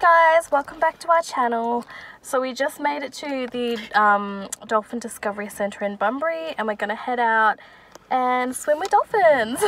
Hey guys, welcome back to our channel. So we just made it to the Dolphin Discovery Center in Bunbury and we're gonna head out and swim with dolphins.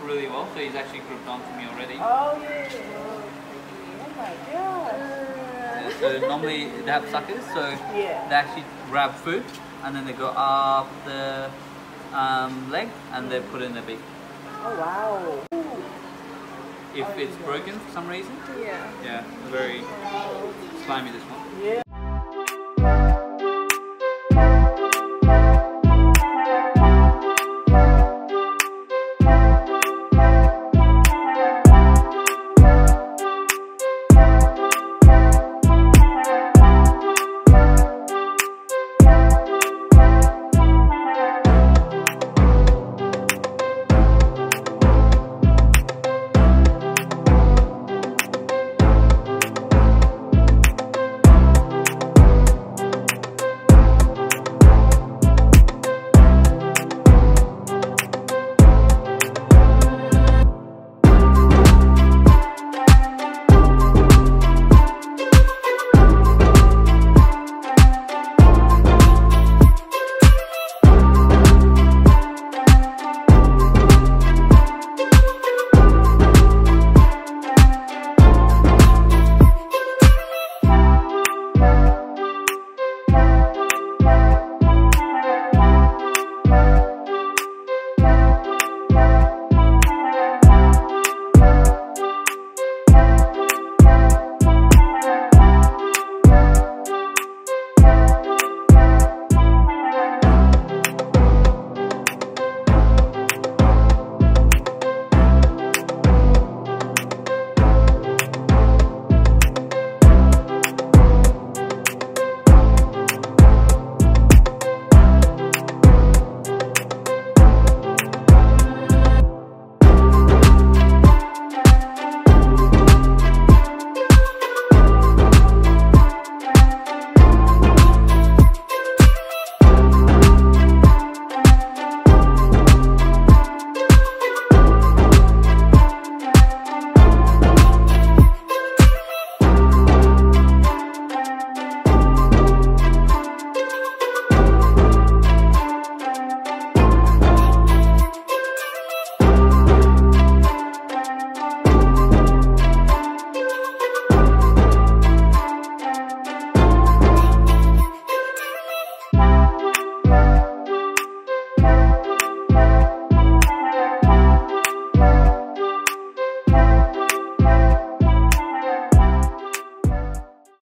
grouped really well, so he's actually grouped onto me already. Oh yeah. Oh my god. Yeah, so normally they have suckers, so yeah, they actually grab food and then they go up the leg and they put in their beak. Oh wow. If it's broken for some reason. Yeah. Yeah. Very slimy, this one. Yeah.